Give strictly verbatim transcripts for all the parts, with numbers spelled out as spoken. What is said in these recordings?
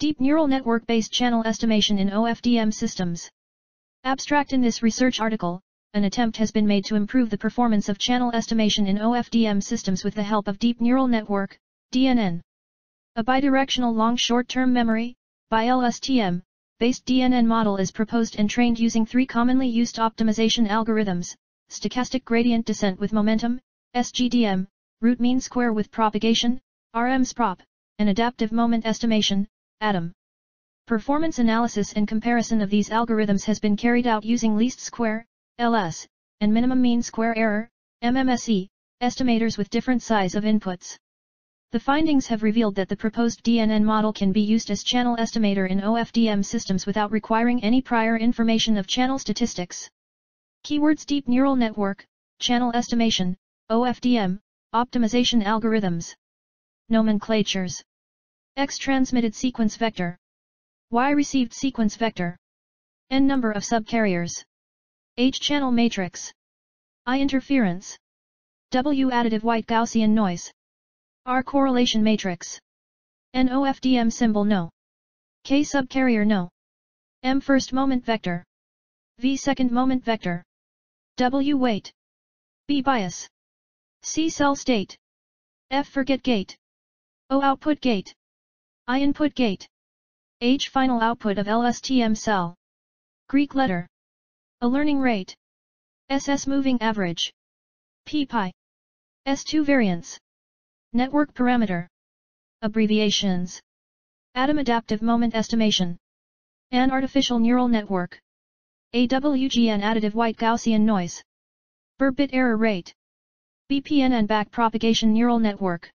Deep Neural Network-Based Channel Estimation in O F D M Systems. Abstract. In this research article, an attempt has been made to improve the performance of channel estimation in O F D M systems with the help of Deep Neural Network, D N N. A bidirectional long short-term memory, BiLSTM, based D N N model is proposed and trained using three commonly used optimization algorithms: stochastic gradient descent with momentum, S G D M, root mean square with propagation, RMSprop, and adaptive moment estimation, Adam. Performance analysis and comparison of these algorithms has been carried out using least square, L S, and minimum mean square error, M M S E, estimators with different size of inputs. The findings have revealed that the proposed D N N model can be used as channel estimator in O F D M systems without requiring any prior information of channel statistics. Keywords: deep neural network, channel estimation, O F D M, optimization algorithms. Nomenclatures. X transmitted sequence vector. Y received sequence vector. N number of subcarriers. H channel matrix. I interference. W additive white Gaussian noise. R correlation matrix. N O F D M symbol no. K subcarrier no. M first moment vector. V second moment vector. W weight. B bias. C cell state. F forget gate. O output gate. I input gate. H final output of L S T M cell. Greek letter. A learning rate. S S moving average. P pi. S two variance. Network parameter. Abbreviations. Adam. Adaptive moment estimation. An artificial neural network. A W G N additive white Gaussian noise. Burr-bit error rate. B P N N backpropagation neural network.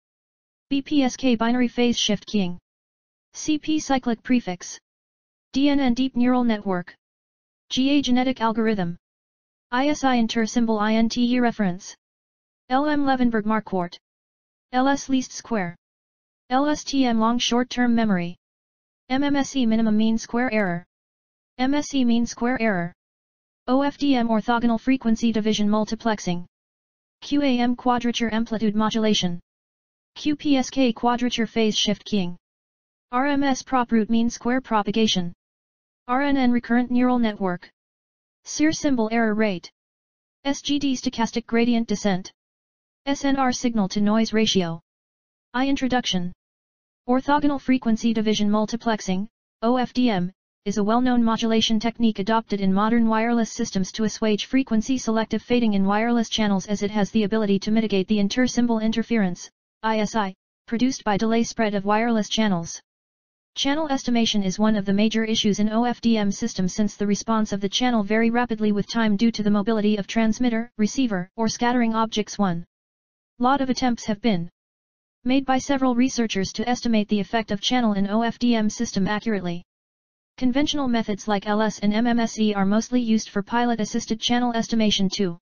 B P S K binary phase shift keying. C P cyclic prefix. D N N deep neural network. G A genetic algorithm. I S I inter symbol I N T E reference. L M Levenberg Marquardt. L S least square. L S T M long short-term memory. M M S E minimum mean square error. M S E mean square error. O F D M orthogonal frequency division multiplexing. Q A M quadrature amplitude modulation. Q P S K quadrature phase shift keying. RMSprop root mean square propagation. R N N recurrent neural network. S E E R symbol error rate. S G D stochastic gradient descent. S N R signal-to-noise ratio. I introduction. Orthogonal frequency division multiplexing, O F D M, is a well-known modulation technique adopted in modern wireless systems to assuage frequency selective fading in wireless channels, as it has the ability to mitigate the inter-symbol interference, I S I, produced by delay spread of wireless channels. Channel estimation is one of the major issues in O F D M systems, since the response of the channel varies rapidly with time due to the mobility of transmitter, receiver, or scattering objects. One. Lot of attempts have been made by several researchers to estimate the effect of channel in O F D M system accurately. Conventional methods like L S and M M S E are mostly used for pilot-assisted channel estimation too.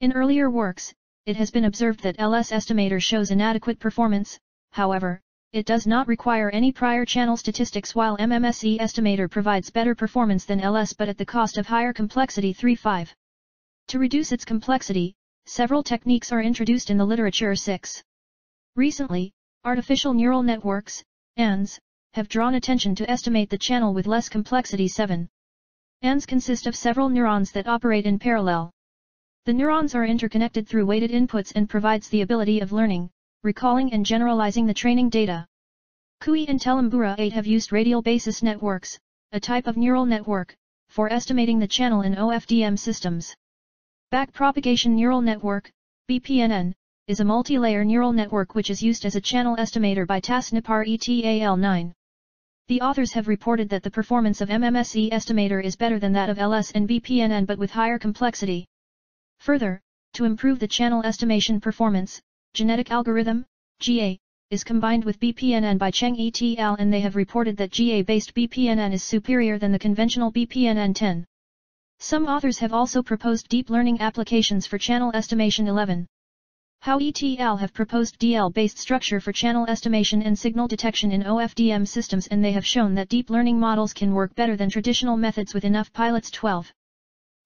In earlier works, it has been observed that L S estimator shows inadequate performance. However, it does not require any prior channel statistics, while M M S E estimator provides better performance than L S, but at the cost of higher complexity. three point five. To reduce its complexity, several techniques are introduced in the literature. six. Recently, artificial neural networks, A N Ns, have drawn attention to estimate the channel with less complexity. seven. A N Ns consist of several neurons that operate in parallel. The neurons are interconnected through weighted inputs and provides the ability of learning, recalling and generalizing the training data. Cui and Telembura eight have used radial basis networks, a type of neural network, for estimating the channel in O F D M systems. Backpropagation neural network, B P N N, is a multi-layer neural network which is used as a channel estimator by Tasnapar et al. nine. The authors have reported that the performance of M M S E estimator is better than that of L S and B P N N, but with higher complexity. Further, to improve the channel estimation performance, genetic algorithm, G A, is combined with B P N N by Cheng et al., and they have reported that G A-based B P N N is superior than the conventional B P N N. ten. Some authors have also proposed deep learning applications for channel estimation. eleven. Howe et al. Have proposed D L-based structure for channel estimation and signal detection in O F D M systems, and they have shown that deep learning models can work better than traditional methods with enough pilots. twelve.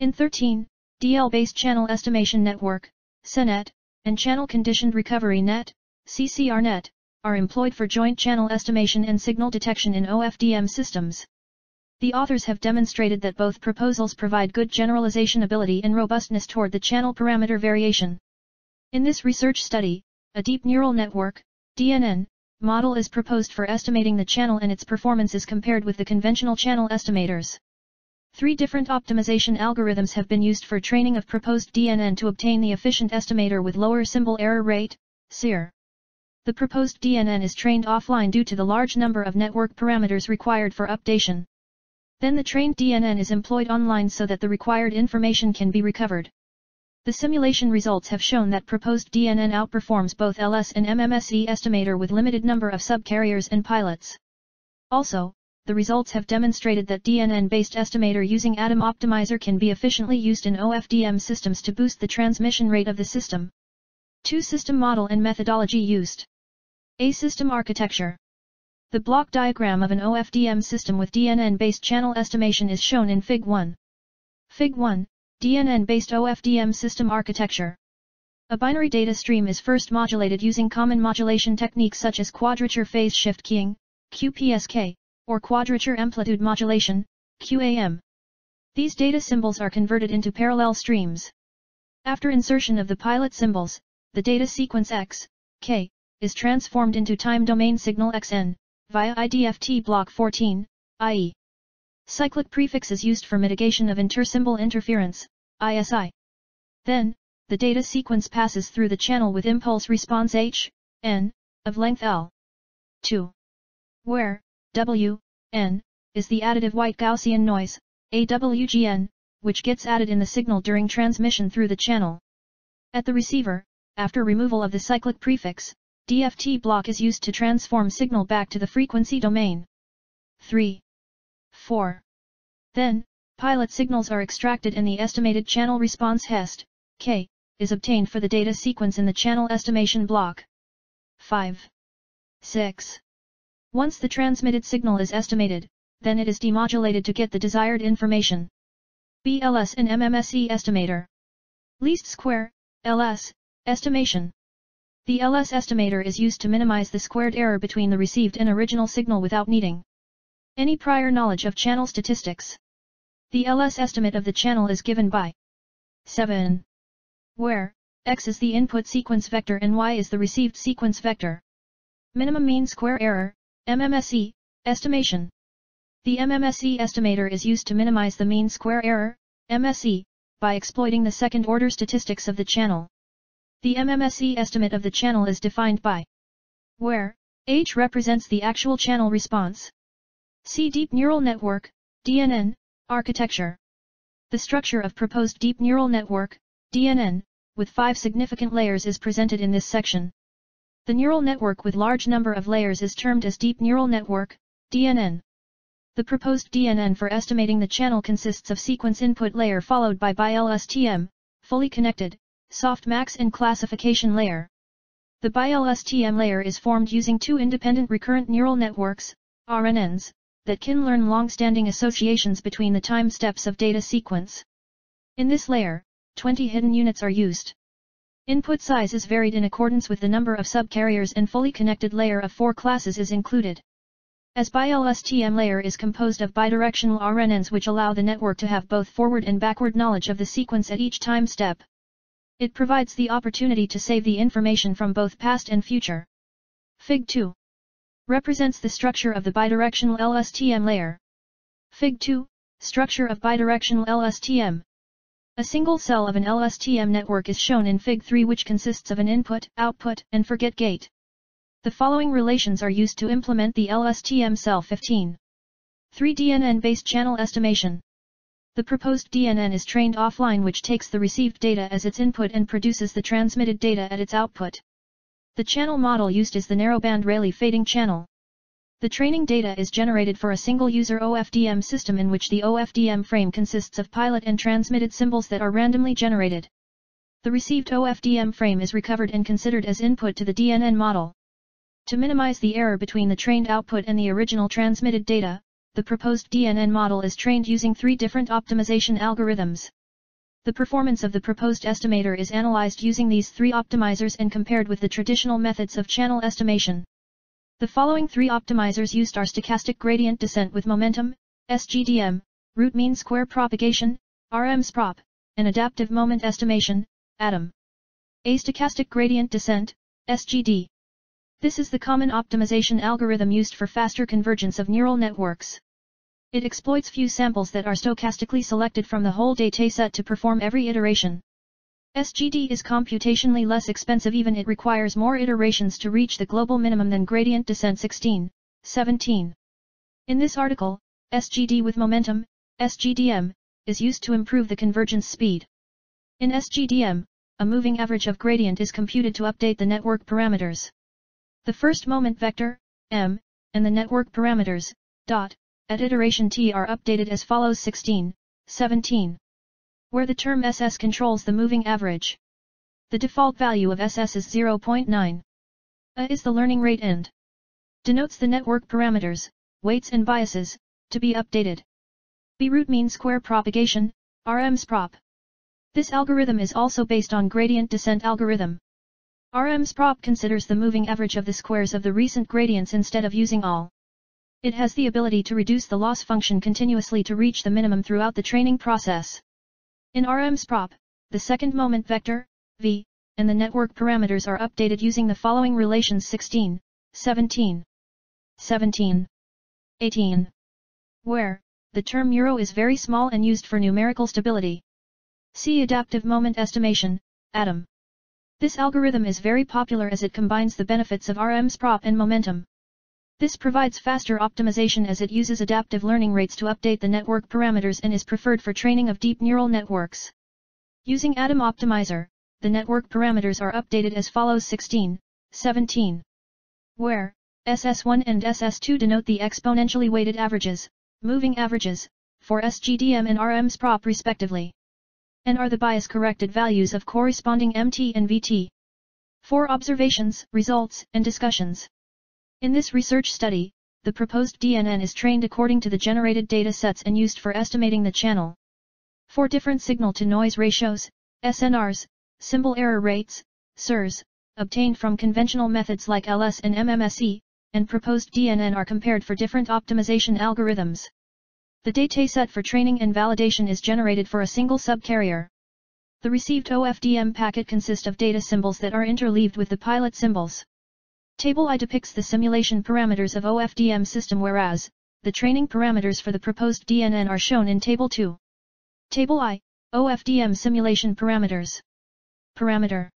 In thirteen, D L-based channel estimation network, C N E T, and channel-conditioned recovery net, C C R net, are employed for joint channel estimation and signal detection in O F D M systems. The authors have demonstrated that both proposals provide good generalization ability and robustness toward the channel parameter variation. In this research study, a deep neural network, D N N, model is proposed for estimating the channel, and its performance is compared with the conventional channel estimators. Three different optimization algorithms have been used for training of proposed D N N to obtain the efficient estimator with lower symbol error rate, S E E R. The proposed D N N is trained offline due to the large number of network parameters required for updation. Then the trained D N N is employed online so that the required information can be recovered. The simulation results have shown that proposed D N N outperforms both L S and M M S E estimator with limited number of subcarriers and pilots. Also, the results have demonstrated that D N N-based estimator using Adam optimizer can be efficiently used in O F D M systems to boost the transmission rate of the system. Two system model and methodology used. A system architecture. The block diagram of an O F D M system with D N N-based channel estimation is shown in Fig one. Fig one. D N N-based O F D M system architecture. A binary data stream is first modulated using common modulation techniques such as quadrature phase shift keying, Q P S K, or quadrature amplitude modulation, Q A M. These data symbols are converted into parallel streams. After insertion of the pilot symbols, the data sequence X, K, is transformed into time domain signal X N, via I D F T block fourteen, that is, cyclic prefix is used for mitigation of intersymbol interference, I S I. Then, the data sequence passes through the channel with impulse response H, N, of length L. two. Where, W, N, is the additive white Gaussian noise, A W G N, which gets added in the signal during transmission through the channel. At the receiver, after removal of the cyclic prefix, D F T block is used to transform signal back to the frequency domain. three. four. Then, pilot signals are extracted and the estimated channel response H E S T, K, is obtained for the data sequence in the channel estimation block. five. six. Once the transmitted signal is estimated, then it is demodulated to get the desired information. B L S and M M S E estimator. Least square, L S, estimation. The L S estimator is used to minimize the squared error between the received and original signal without needing any prior knowledge of channel statistics. The L S estimate of the channel is given by seven. Where, X is the input sequence vector and Y is the received sequence vector. Minimum mean square error, M M S E, estimation. The M M S E estimator is used to minimize the mean square error, M S E, by exploiting the second-order statistics of the channel. The M M S E estimate of the channel is defined by where, H represents the actual channel response. See Deep Neural Network, D N N, Architecture. The structure of proposed Deep Neural Network, D N N, with five significant layers is presented in this section. The neural network with large number of layers is termed as Deep Neural Network, D N N. The proposed D N N for estimating the channel consists of sequence input layer followed by BiLSTM, fully connected, softmax and classification layer. The BiLSTM layer is formed using two independent recurrent neural networks, R N Ns, that can learn long-standing associations between the time steps of data sequence. In this layer, twenty hidden units are used. Input size is varied in accordance with the number of subcarriers, and fully connected layer of four classes is included. As BiLSTM layer is composed of bidirectional R N Ns which allow the network to have both forward and backward knowledge of the sequence at each time step. It provides the opportunity to save the information from both past and future. Fig two. Represents the structure of the bidirectional L S T M layer. Fig two, structure of bidirectional L S T M. A single cell of an L S T M network is shown in Fig three, which consists of an input, output, and forget gate. The following relations are used to implement the L S T M cell fifteen. three. D N N-based channel estimation. The proposed D N N is trained offline, which takes the received data as its input and produces the transmitted data at its output. The channel model used is the narrowband Rayleigh fading channel. The training data is generated for a single-user O F D M system in which the O F D M frame consists of pilot and transmitted symbols that are randomly generated. The received O F D M frame is recovered and considered as input to the D N N model. To minimize the error between the trained output and the original transmitted data, the proposed D N N model is trained using three different optimization algorithms. The performance of the proposed estimator is analyzed using these three optimizers and compared with the traditional methods of channel estimation. The following three optimizers used are stochastic gradient descent with momentum, S G D M, root mean square propagation, RMSprop, and adaptive moment estimation, Adam. Stochastic gradient descent, S G D. This is the common optimization algorithm used for faster convergence of neural networks. It exploits few samples that are stochastically selected from the whole dataset to perform every iteration. S G D is computationally less expensive, even it requires more iterations to reach the global minimum than gradient descent sixteen, seventeen. In this article, S G D with momentum, S G D M, is used to improve the convergence speed. In S G D M, a moving average of gradient is computed to update the network parameters. The first moment vector, m, and the network parameters, dot, at iteration t are updated as follows: sixteen, seventeen. Where the term S S controls the moving average. The default value of S S is zero point nine. A is the learning rate and denotes the network parameters, weights and biases, to be updated. B root mean square propagation, RMSprop. This algorithm is also based on gradient descent algorithm. RMSprop considers the moving average of the squares of the recent gradients instead of using all. It has the ability to reduce the loss function continuously to reach the minimum throughout the training process. In RMSprop, the second moment vector, v, and the network parameters are updated using the following relations: sixteen, seventeen, seventeen, eighteen. Where, the term euro is very small and used for numerical stability. See adaptive moment estimation, Adam. This algorithm is very popular as it combines the benefits of RMSprop and momentum. This provides faster optimization as it uses adaptive learning rates to update the network parameters and is preferred for training of deep neural networks. Using Adam optimizer, the network parameters are updated as follows: sixteen, seventeen. Where, S S one and S S two denote the exponentially weighted averages, moving averages, for S G D M and RMSprop respectively, and are the bias-corrected values of corresponding M T and V T. For observations, results, and discussions. In this research study, the proposed D N N is trained according to the generated data sets and used for estimating the channel. For different signal-to-noise ratios, S N Rs, symbol error rates, S E Rs, obtained from conventional methods like L S and M M S E, and proposed D N N are compared for different optimization algorithms. The dataset for training and validation is generated for a single subcarrier. The received O F D M packet consists of data symbols that are interleaved with the pilot symbols. Table I depicts the simulation parameters of O F D M system, whereas the training parameters for the proposed D N N are shown in Table two. Table I, O F D M simulation parameters. Parameter.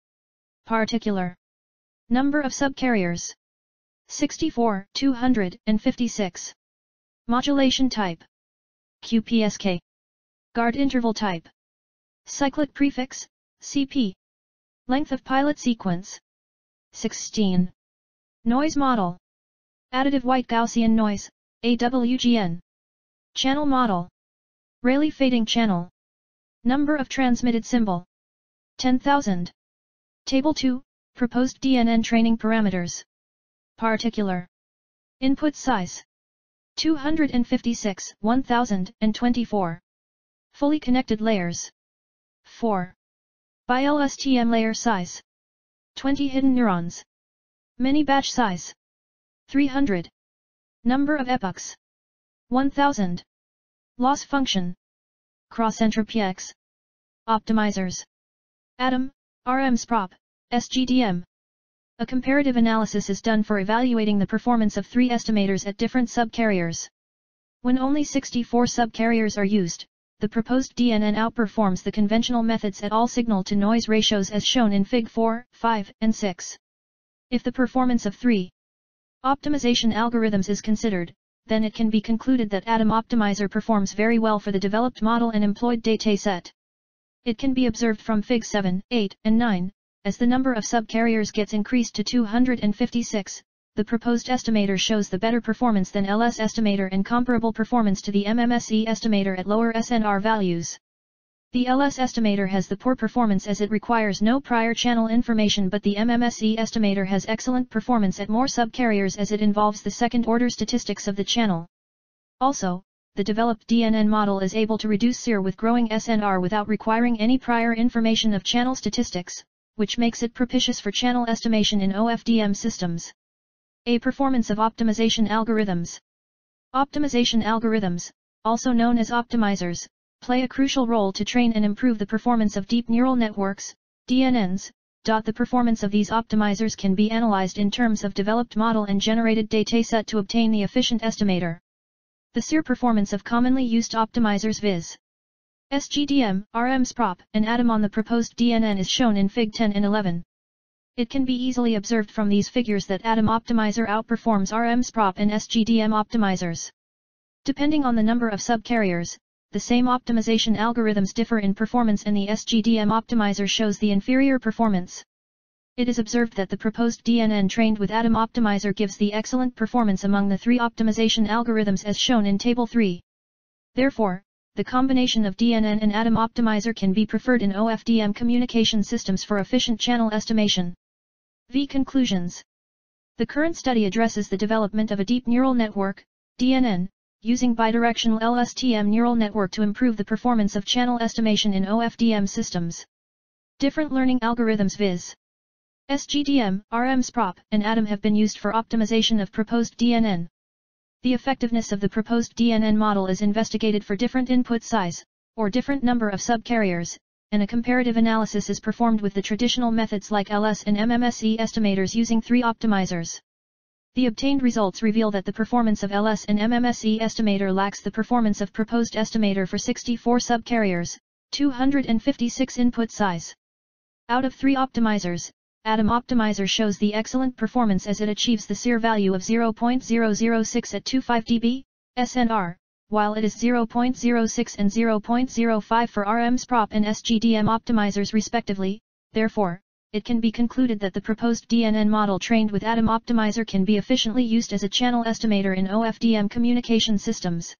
Particular. Number of subcarriers. sixty-four, two hundred fifty-six. Modulation type. Q P S K. Guard interval type. Cyclic prefix, C P. Length of pilot sequence. sixteen. Noise model. Additive white Gaussian noise, A W G N. Channel model. Rayleigh fading channel. Number of transmitted symbol. ten thousand. Table two, proposed D N N training parameters. Particular. Input size. two hundred fifty-six, one thousand twenty-four. Fully connected layers. four. BiLSTM layer size. twenty hidden neurons. Mini batch size. three hundred. Number of epochs. one thousand. Loss function. Cross entropy X. Optimizers. Adam, RMSprop, S G D M. A comparative analysis is done for evaluating the performance of three estimators at different subcarriers. When only sixty-four subcarriers are used, the proposed D N N outperforms the conventional methods at all signal-to-noise ratios as shown in Fig four, five, and six. If the performance of three optimization algorithms is considered, then it can be concluded that Adam optimizer performs very well for the developed model and employed dataset. It can be observed from Fig seven, eight, and nine, as the number of subcarriers gets increased to two hundred fifty-six, the proposed estimator shows the better performance than L S estimator and comparable performance to the M M S E estimator at lower S N R values. The L S estimator has the poor performance as it requires no prior channel information, but the M M S E estimator has excellent performance at more subcarriers as it involves the second-order statistics of the channel. Also, the developed D N N model is able to reduce S E R with growing S N R without requiring any prior information of channel statistics, which makes it propitious for channel estimation in O F D M systems. A performance of optimization algorithms. Optimization algorithms, also known as optimizers, play a crucial role to train and improve the performance of deep neural networks, D N Ns. The performance of these optimizers can be analyzed in terms of developed model and generated dataset to obtain the efficient estimator. The S I R performance of commonly used optimizers viz. S G D M, RMSprop, and Adam on the proposed D N N is shown in Fig ten and eleven. It can be easily observed from these figures that Adam optimizer outperforms RMSprop and S G D M optimizers. Depending on the number of subcarriers, the same optimization algorithms differ in performance, and the S G D M optimizer shows the inferior performance. It is observed that the proposed D N N trained with Adam optimizer gives the excellent performance among the three optimization algorithms as shown in Table three. Therefore, the combination of D N N and Adam optimizer can be preferred in O F D M communication systems for efficient channel estimation. V. Conclusions. The current study addresses the development of a deep neural network, D N N, using bidirectional L S T M neural network to improve the performance of channel estimation in O F D M systems. Different learning algorithms viz. S G D M, RMSprop, and Adam have been used for optimization of proposed D N N. The effectiveness of the proposed D N N model is investigated for different input size, or different number of subcarriers, and a comparative analysis is performed with the traditional methods like L S and M M S E estimators using three optimizers. The obtained results reveal that the performance of L S and M M S E estimator lacks the performance of proposed estimator for sixty-four subcarriers, two hundred fifty-six input size. Out of three optimizers, Adam optimizer shows the excellent performance as it achieves the S I R value of zero point zero zero six at twenty-five decibels, S N R, while it is zero point zero six and zero point zero five for RMSprop and S G D M optimizers respectively. Therefore, it can be concluded that the proposed D N N model trained with Adam optimizer can be efficiently used as a channel estimator in O F D M communication systems.